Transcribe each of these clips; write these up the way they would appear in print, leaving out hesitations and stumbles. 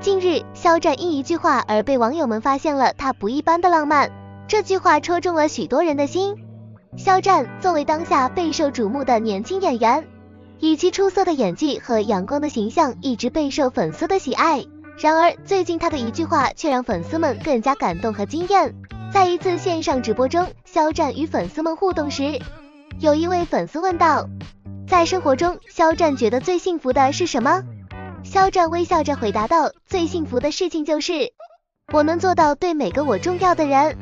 近日，肖战因一句话而被网友们发现了他不一般的浪漫。这句话戳中了许多人的心。肖战作为当下备受瞩目的年轻演员，以其出色的演技和阳光的形象一直备受粉丝的喜爱。然而，最近他的一句话却让粉丝们更加感动和惊艳。在一次线上直播中，肖战与粉丝们互动时，有一位粉丝问道：“在生活中，肖战觉得最幸福的是什么？”肖战微笑着回答道：“最幸福的事情就是我能做到对每个我重要的人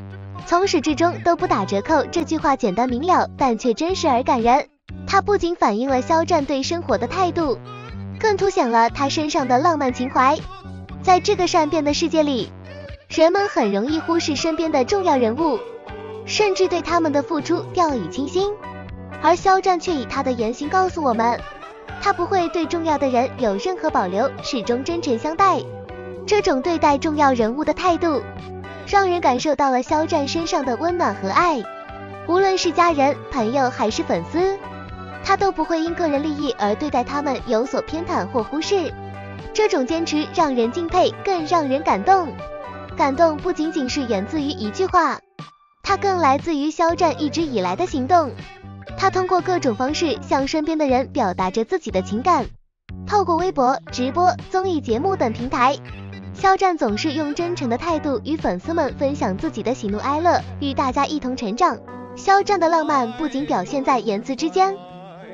从始至终都不打折扣。”这句话简单明了，但却真实而感人。它不仅反映了肖战对生活的态度，更凸显了他身上的浪漫情怀。在这个善变的世界里，人们很容易忽视身边的重要人物，甚至对他们的付出掉以轻心。而肖战却以他的言行告诉我们，他不会对重要的人有任何保留，始终真诚相待。这种对待重要人物的态度，让人感受到了肖战身上的温暖和爱。无论是家人、朋友还是粉丝，他都不会因个人利益而对待他们有所偏袒或忽视。这种坚持让人敬佩，更让人感动。感动不仅仅是源自于一句话，它更来自于肖战一直以来的行动。他通过各种方式向身边的人表达着自己的情感，透过微博、直播、综艺节目等平台，肖战总是用真诚的态度与粉丝们分享自己的喜怒哀乐，与大家一同成长。肖战的浪漫不仅表现在言辞之间，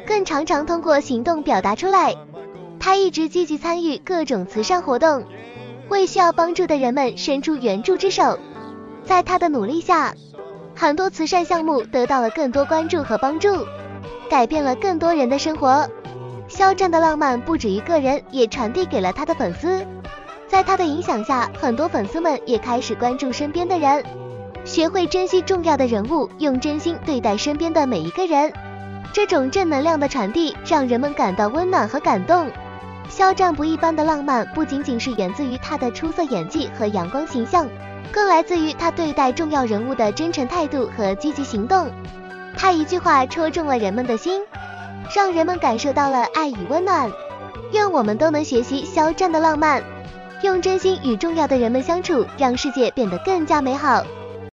更常常通过行动表达出来。他一直积极参与各种慈善活动，为需要帮助的人们伸出援助之手。在他的努力下，很多慈善项目得到了更多关注和帮助，改变了更多人的生活。肖战的浪漫不止于个人，也传递给了他的粉丝。在他的影响下，很多粉丝们也开始关注身边的人，学会珍惜重要的人物，用真心对待身边的每一个人。这种正能量的传递让人们感到温暖和感动。肖战不一般的浪漫不仅仅是源自于他的出色演技和阳光形象，更来自于他对待重要人物的真诚态度和积极行动。他一句话戳中了人们的心，让人们感受到了爱与温暖。愿我们都能学习肖战的浪漫，用真心与重要的人们相处，让世界变得更加美好。